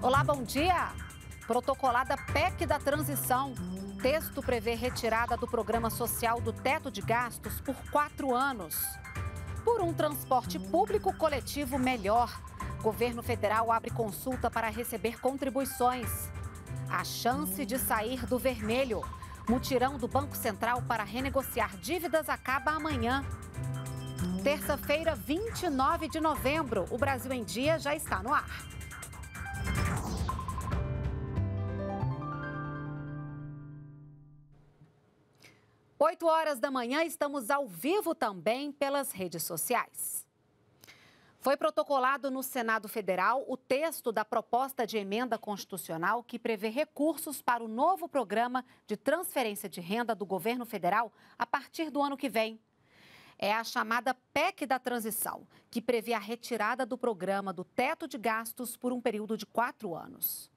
Olá, bom dia! Protocolada PEC da Transição. Texto prevê retirada do programa social do teto de gastos por 4 anos. Por um transporte público coletivo melhor, governo federal abre consulta para receber contribuições. A chance de sair do vermelho. Mutirão do Banco Central para renegociar dívidas acaba amanhã. Terça-feira, 29 de novembro, o Brasil em Dia já está no ar. Oito horas da manhã, estamos ao vivo também pelas redes sociais. Foi protocolado no Senado Federal o texto da proposta de emenda constitucional que prevê recursos para o novo programa de transferência de renda do governo federal a partir do ano que vem. É a chamada PEC da Transição, que prevê a retirada do programa do teto de gastos por um período de 4 anos.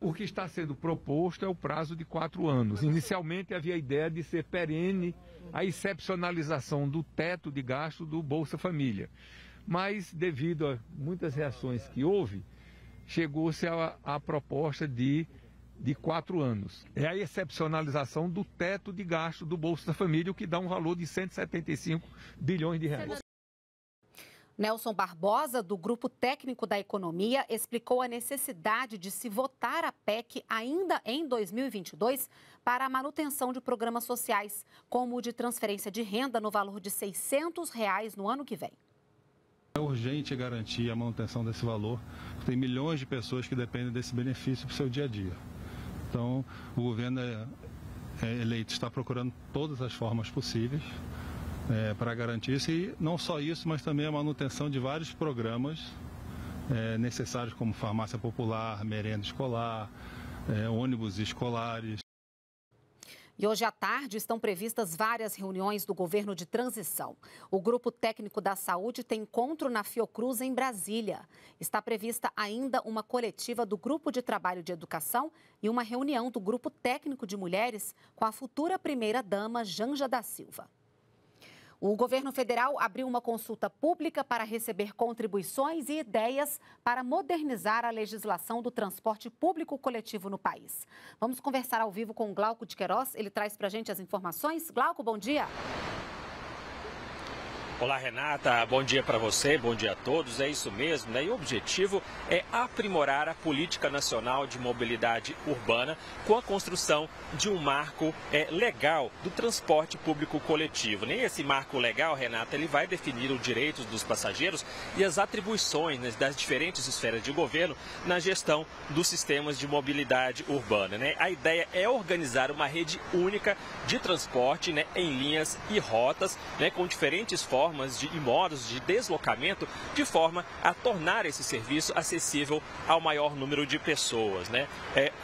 O que está sendo proposto é o prazo de 4 anos. Inicialmente havia a ideia de ser perene a excepcionalização do teto de gasto do Bolsa Família. Mas, devido a muitas reações que houve, chegou-se à proposta de 4 anos. É a excepcionalização do teto de gasto do Bolsa Família, o que dá um valor de 175 bilhões de reais. Nelson Barbosa, do Grupo Técnico da Economia, explicou a necessidade de se votar a PEC ainda em 2022 para a manutenção de programas sociais, como o de transferência de renda no valor de R$ 600 no ano que vem. É urgente garantir a manutenção desse valor, porque tem milhões de pessoas que dependem desse benefício para o seu dia a dia. Então, o governo eleito está procurando todas as formas possíveis para garantir isso, e não só isso, mas também a manutenção de vários programas necessários, como farmácia popular, merenda escolar, ônibus escolares. E hoje à tarde estão previstas várias reuniões do governo de transição. O Grupo Técnico da Saúde tem encontro na Fiocruz, em Brasília. Está prevista ainda uma coletiva do Grupo de Trabalho de Educação e uma reunião do Grupo Técnico de Mulheres com a futura primeira-dama, Janja da Silva. O governo federal abriu uma consulta pública para receber contribuições e ideias para modernizar a legislação do transporte público coletivo no país. Vamos conversar ao vivo com o Glauco de Queiroz, ele traz para a gente as informações. Glauco, bom dia. Olá, Renata, bom dia para você, bom dia a todos, é isso mesmo, né? E o objetivo é aprimorar a política nacional de mobilidade urbana com a construção de um marco legal do transporte público coletivo. Nem esse marco legal, Renata, ele vai definir os direitos dos passageiros e as atribuições, né, das diferentes esferas de governo na gestão dos sistemas de mobilidade urbana, né? A ideia é organizar uma rede única de transporte, né, em linhas e rotas, né, com diferentes formas e modos de deslocamento, de forma a tornar esse serviço acessível ao maior número de pessoas, né?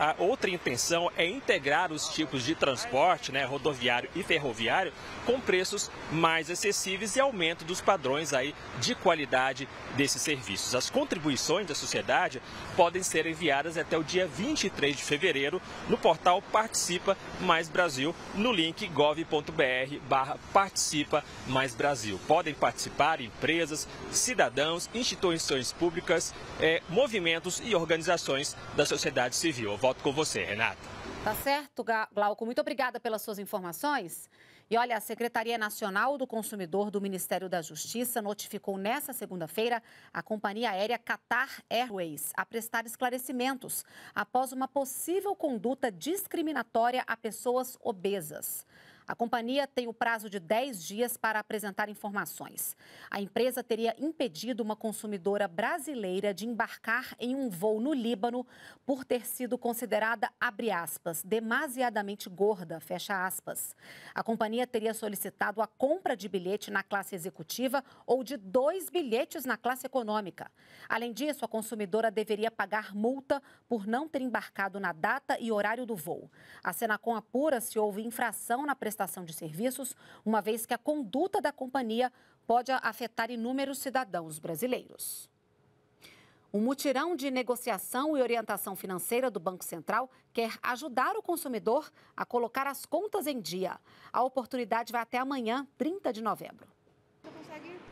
A outra intenção é integrar os tipos de transporte, né, rodoviário e ferroviário, com preços mais acessíveis e aumento dos padrões aí de qualidade desses serviços. As contribuições da sociedade podem ser enviadas até o dia 23 de fevereiro no portal Participa Mais Brasil, no link gov.br/Participa Mais Brasil. Podem participar empresas, cidadãos, instituições públicas, movimentos e organizações da sociedade civil. Eu volto com você, Renata. Tá certo, Glauco. Muito obrigada pelas suas informações. E olha, a Secretaria Nacional do Consumidor do Ministério da Justiça notificou nesta segunda-feira a companhia aérea Qatar Airways a prestar esclarecimentos após uma possível conduta discriminatória a pessoas obesas. A companhia tem o prazo de 10 dias para apresentar informações. A empresa teria impedido uma consumidora brasileira de embarcar em um voo no Líbano por ter sido considerada, abre aspas, demasiadamente gorda, fecha aspas. A companhia teria solicitado a compra de bilhete na classe executiva ou de 2 bilhetes na classe econômica. Além disso, a consumidora deveria pagar multa por não ter embarcado na data e horário do voo. A Senacon apura se houve infração na prestação de serviços, uma vez que a conduta da companhia pode afetar inúmeros cidadãos brasileiros. O mutirão de negociação e orientação financeira do Banco Central quer ajudar o consumidor a colocar as contas em dia. A oportunidade vai até amanhã, 30 de novembro.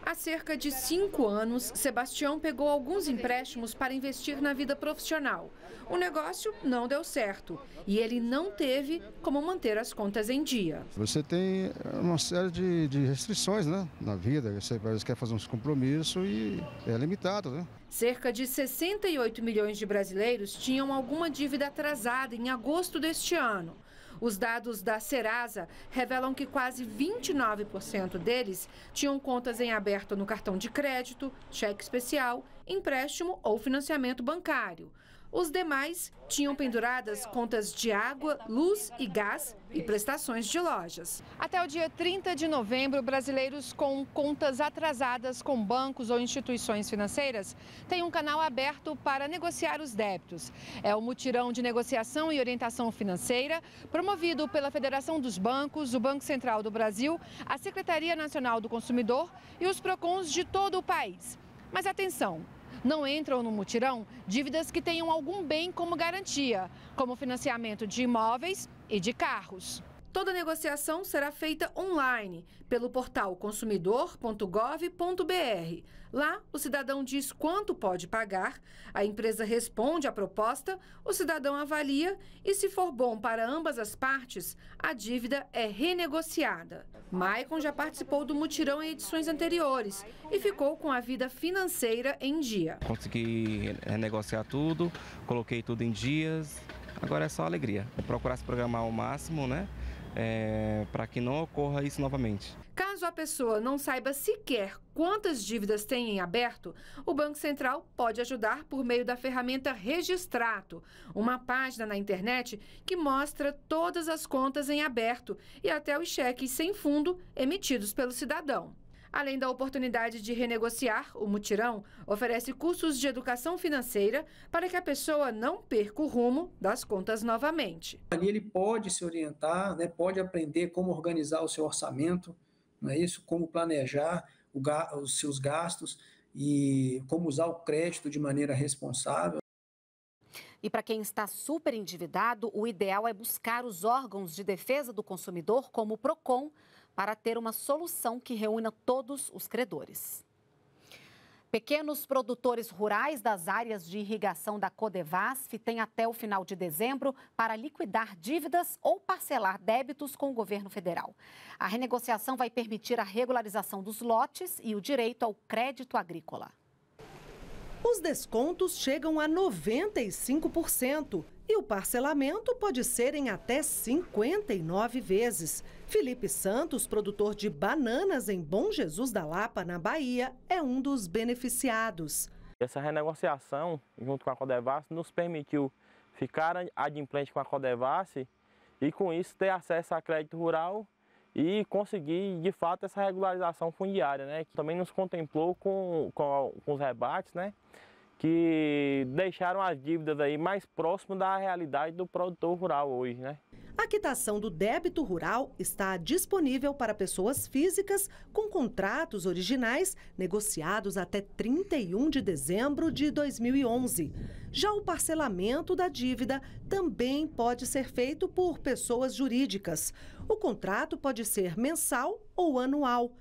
Há cerca de 5 anos, Sebastião pegou alguns empréstimos para investir na vida profissional. O negócio não deu certo e ele não teve como manter as contas em dia. Você tem uma série de restrições, né, na vida, você quer fazer uns compromissos e é limitado, né? Cerca de 68 milhões de brasileiros tinham alguma dívida atrasada em agosto deste ano. Os dados da Serasa revelam que quase 29% deles tinham contas em aberto no cartão de crédito, cheque especial, empréstimo ou financiamento bancário. Os demais tinham penduradas contas de água, luz e gás e prestações de lojas. Até o dia 30 de novembro, brasileiros com contas atrasadas com bancos ou instituições financeiras têm um canal aberto para negociar os débitos. É o mutirão de negociação e orientação financeira, promovido pela Federação dos Bancos, o Banco Central do Brasil, a Secretaria Nacional do Consumidor e os PROCONs de todo o país. Mas atenção! Não entram no mutirão dívidas que tenham algum bem como garantia, como financiamento de imóveis e de carros. Toda negociação será feita online, pelo portal consumidor.gov.br. Lá, o cidadão diz quanto pode pagar, a empresa responde à proposta, o cidadão avalia e, se for bom para ambas as partes, a dívida é renegociada. Maicon já participou do mutirão em edições anteriores e ficou com a vida financeira em dia. Consegui renegociar tudo, coloquei tudo em dias, agora é só alegria. Procurar se programar ao máximo, né? Para que não ocorra isso novamente. Caso a pessoa não saiba sequer quantas dívidas tem em aberto, o Banco Central pode ajudar por meio da ferramenta Registrato, uma página na internet que mostra todas as contas em aberto e até os cheques sem fundo emitidos pelo cidadão. Além da oportunidade de renegociar, o mutirão oferece cursos de educação financeira para que a pessoa não perca o rumo das contas novamente. Ali ele pode se orientar, né, pode aprender como organizar o seu orçamento, não é isso? Como planejar os seus gastos e como usar o crédito de maneira responsável. E para quem está super endividado, o ideal é buscar os órgãos de defesa do consumidor, como o PROCON, para ter uma solução que reúna todos os credores. Pequenos produtores rurais das áreas de irrigação da Codevasf têm até o final de dezembro para liquidar dívidas ou parcelar débitos com o governo federal. A renegociação vai permitir a regularização dos lotes e o direito ao crédito agrícola. Os descontos chegam a 95%. E o parcelamento pode ser em até 59 vezes. Felipe Santos, produtor de bananas em Bom Jesus da Lapa, na Bahia, é um dos beneficiados. Essa renegociação, junto com a Codevasf, nos permitiu ficar adimplente com a Codevasf e, com isso, ter acesso a crédito rural e conseguir, de fato, essa regularização fundiária, né? Que também nos contemplou com os rebates, né? Que deixaram as dívidas aí mais próximo da realidade do produtor rural hoje, né? A quitação do débito rural está disponível para pessoas físicas com contratos originais negociados até 31 de dezembro de 2011. Já o parcelamento da dívida também pode ser feito por pessoas jurídicas. O contrato pode ser mensal ou anual.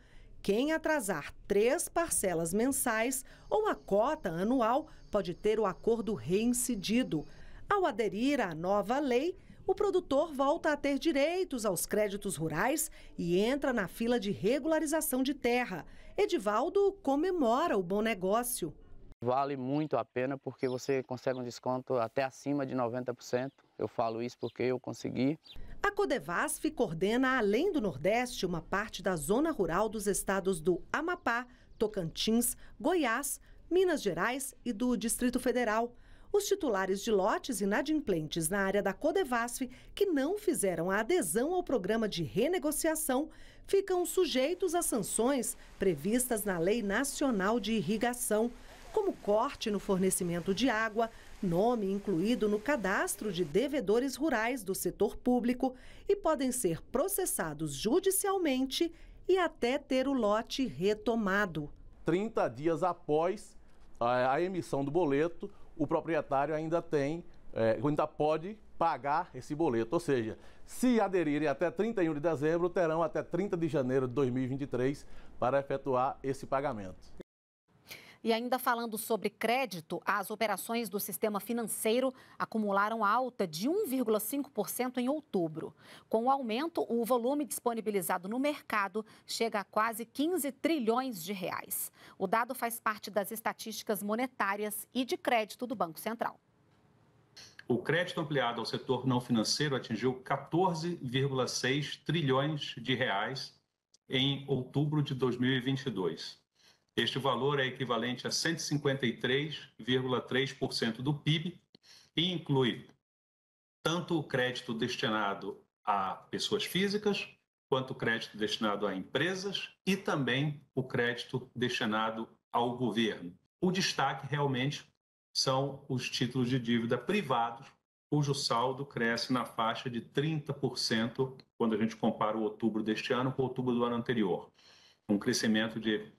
Quem atrasar 3 parcelas mensais ou a cota anual pode ter o acordo reincidido. Ao aderir à nova lei, o produtor volta a ter direitos aos créditos rurais e entra na fila de regularização de terra. Edivaldo comemora o bom negócio. Vale muito a pena porque você consegue um desconto até acima de 90%. Eu falo isso porque eu consegui. A Codevasf coordena, além do Nordeste, uma parte da zona rural dos estados do Amapá, Tocantins, Goiás, Minas Gerais e do Distrito Federal. Os titulares de lotes inadimplentes na área da Codevasf que não fizeram a adesão ao programa de renegociação ficam sujeitos a sanções previstas na Lei Nacional de Irrigação, como corte no fornecimento de água, nome incluído no cadastro de devedores rurais do setor público, e podem ser processados judicialmente e até ter o lote retomado. 30 dias após a emissão do boleto, o proprietário ainda tem ainda pode pagar esse boleto, ou seja, se aderirem até 31 de dezembro, terão até 30 de janeiro de 2023 para efetuar esse pagamento. E ainda falando sobre crédito, as operações do sistema financeiro acumularam alta de 1,5% em outubro. Com o aumento, o volume disponibilizado no mercado chega a quase 15 trilhões de reais. O dado faz parte das estatísticas monetárias e de crédito do Banco Central. O crédito ampliado ao setor não financeiro atingiu 14,6 trilhões de reais em outubro de 2022. Este valor é equivalente a 153,3% do PIB e inclui tanto o crédito destinado a pessoas físicas, quanto o crédito destinado a empresas e também o crédito destinado ao governo. O destaque realmente são os títulos de dívida privados, cujo saldo cresce na faixa de 30% quando a gente compara o outubro deste ano com o outubro do ano anterior. Um crescimento de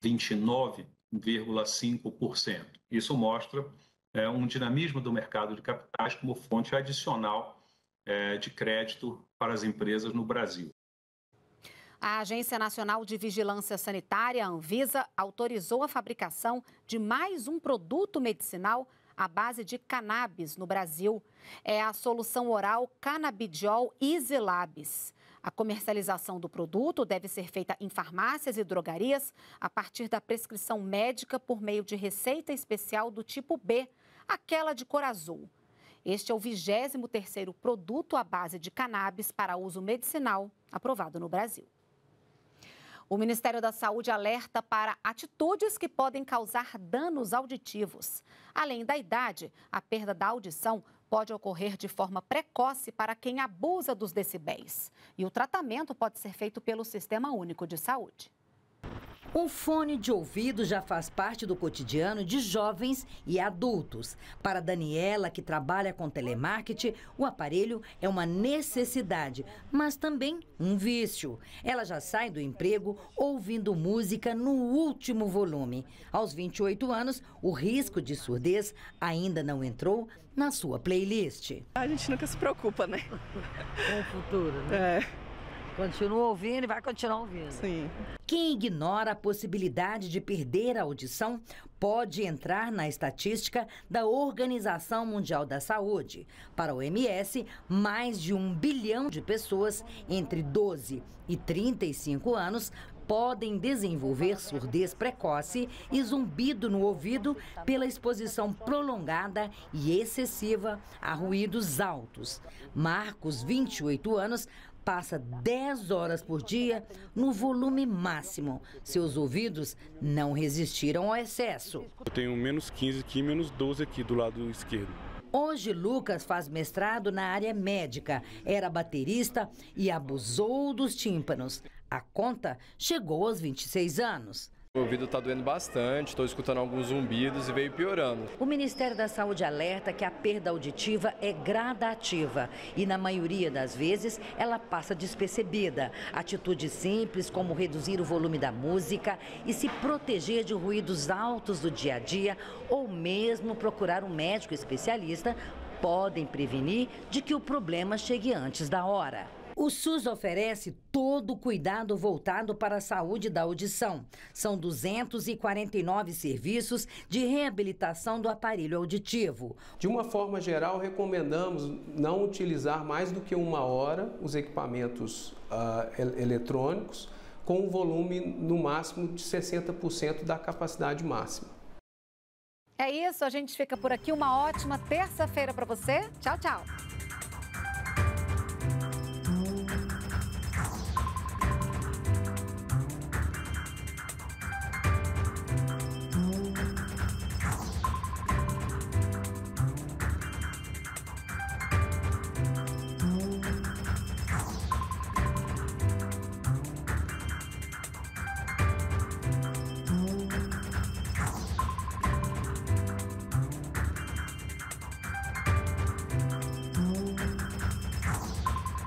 29,5%. Isso mostra um dinamismo do mercado de capitais como fonte adicional de crédito para as empresas no Brasil. A Agência Nacional de Vigilância Sanitária, a Anvisa, autorizou a fabricação de mais um produto medicinal à base de cannabis no Brasil. É a solução oral Cannabidiol Easy Labs. A comercialização do produto deve ser feita em farmácias e drogarias a partir da prescrição médica por meio de receita especial do tipo B, aquela de cor azul. Este é o 23º produto à base de cannabis para uso medicinal aprovado no Brasil. O Ministério da Saúde alerta para atitudes que podem causar danos auditivos. Além da idade, a perda da audição pode ocorrer de forma precoce para quem abusa dos decibéis. E o tratamento pode ser feito pelo Sistema Único de Saúde. O fone de ouvido já faz parte do cotidiano de jovens e adultos. Para Daniela, que trabalha com telemarketing, o aparelho é uma necessidade, mas também um vício. Ela já sai do emprego ouvindo música no último volume. Aos 28 anos, o risco de surdez ainda não entrou na sua playlist. A gente nunca se preocupa, né? Com o futuro, né? É. Continua ouvindo e vai continuar ouvindo. Sim. Quem ignora a possibilidade de perder a audição pode entrar na estatística da Organização Mundial da Saúde. Para a OMS, mais de 1 bilhão de pessoas entre 12 e 35 anos podem desenvolver surdez precoce e zumbido no ouvido pela exposição prolongada e excessiva a ruídos altos. Marcos, 28 anos, passa 10 horas por dia no volume máximo. Seus ouvidos não resistiram ao excesso. Eu tenho menos 15 aqui, menos 12 aqui do lado esquerdo. Hoje, Lucas faz mestrado na área médica, era baterista e abusou dos tímpanos. A conta chegou aos 26 anos. O ouvido está doendo bastante, estou escutando alguns zumbidos e veio piorando. O Ministério da Saúde alerta que a perda auditiva é gradativa e, na maioria das vezes, ela passa despercebida. Atitudes simples, como reduzir o volume da música e se proteger de ruídos altos do dia a dia ou mesmo procurar um médico especialista, podem prevenir de que o problema chegue antes da hora. O SUS oferece todo o cuidado voltado para a saúde da audição. São 249 serviços de reabilitação do aparelho auditivo. De uma forma geral, recomendamos não utilizar mais do que 1 hora os equipamentos eletrônicos com um volume no máximo de 60% da capacidade máxima. É isso, a gente fica por aqui. Uma ótima terça-feira para você. Tchau, tchau.